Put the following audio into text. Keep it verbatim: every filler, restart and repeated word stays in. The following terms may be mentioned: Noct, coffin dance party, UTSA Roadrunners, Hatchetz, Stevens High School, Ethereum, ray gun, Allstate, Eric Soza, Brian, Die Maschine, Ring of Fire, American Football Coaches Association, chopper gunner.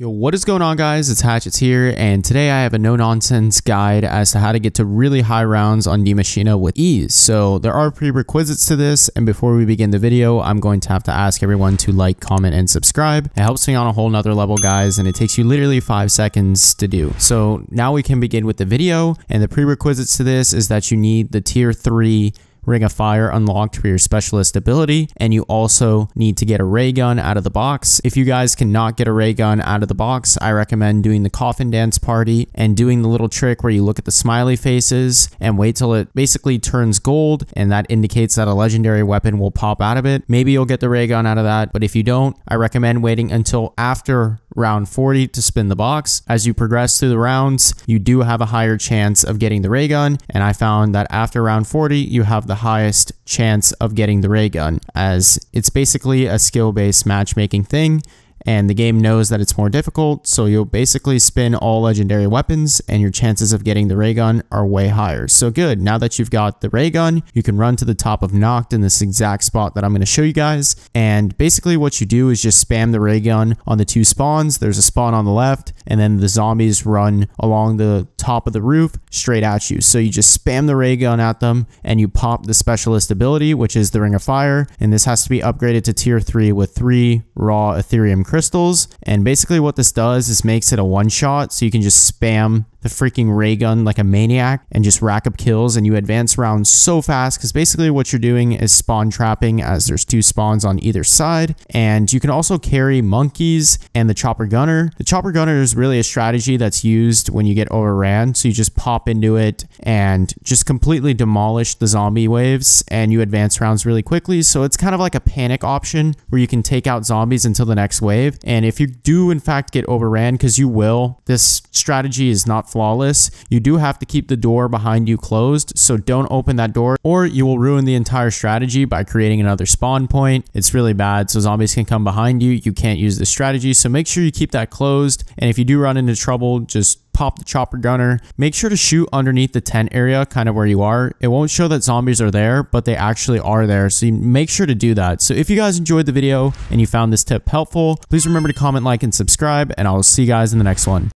Yo, what is going on, guys? It's Hatchetz here, and today I have a no-nonsense guide as to how to get to really high rounds on Die Maschine with ease. So there are prerequisites to this, and before we begin the video, I'm going to have to ask everyone to like, comment, and subscribe. It helps me on a whole nother level, guys, and it takes you literally five seconds to do. So now we can begin with the video, and the prerequisites to this is that you need the tier three Ring of Fire unlocked for your specialist ability, and you also need to get a ray gun out of the box. If you guys cannot get a ray gun out of the box, I recommend doing the coffin dance party and doing the little trick where you look at the smiley faces and wait till it basically turns gold, and that indicates that a legendary weapon will pop out of it. Maybe you'll get the ray gun out of that, but if you don't, I recommend waiting until after round forty to spin the box. As you progress through the rounds, you do have a higher chance of getting the ray gun, and I found that after round forty, you have the highest chance of getting the ray gun, as it's basically a skill-based matchmaking thing, and the game knows that it's more difficult, so you'll basically spin all legendary weapons, and your chances of getting the ray gun are way higher. So good, now that you've got the ray gun, you can run to the top of Noct in this exact spot that I'm going to show you guys, and basically what you do is just spam the ray gun on the two spawns. There's a spawn on the left, and then the zombies run along the top of the roof straight at you. So you just spam the ray gun at them, and you pop the specialist ability, which is the Ring of Fire, and this has to be upgraded to tier three with three raw Ethereum crystals. And basically what this does is makes it a one shot, so you can just spam the freaking ray gun like a maniac and just rack up kills, and you advance rounds so fast because basically what you're doing is spawn trapping, as there's two spawns on either side. And you can also carry monkeys and the chopper gunner. The chopper gunner is really a strategy that's used when you get overran, so you just pop into it and just completely demolish the zombie waves, and you advance rounds really quickly. So it's kind of like a panic option where you can take out zombies until the next wave, and if you do in fact get overran, because you will, this strategy is not flawless. You do have to keep the door behind you closed, so don't open that door or you will ruin the entire strategy by creating another spawn point. It's really bad, so zombies can come behind you. You can't use this strategy, so make sure you keep that closed, and if you do run into trouble, just pop the chopper gunner. Make sure to shoot underneath the tent area, kind of where you are. It won't show that zombies are there, but they actually are there, so you make sure to do that. So if you guys enjoyed the video and you found this tip helpful, please remember to comment, like, and subscribe, and I'll see you guys in the next one.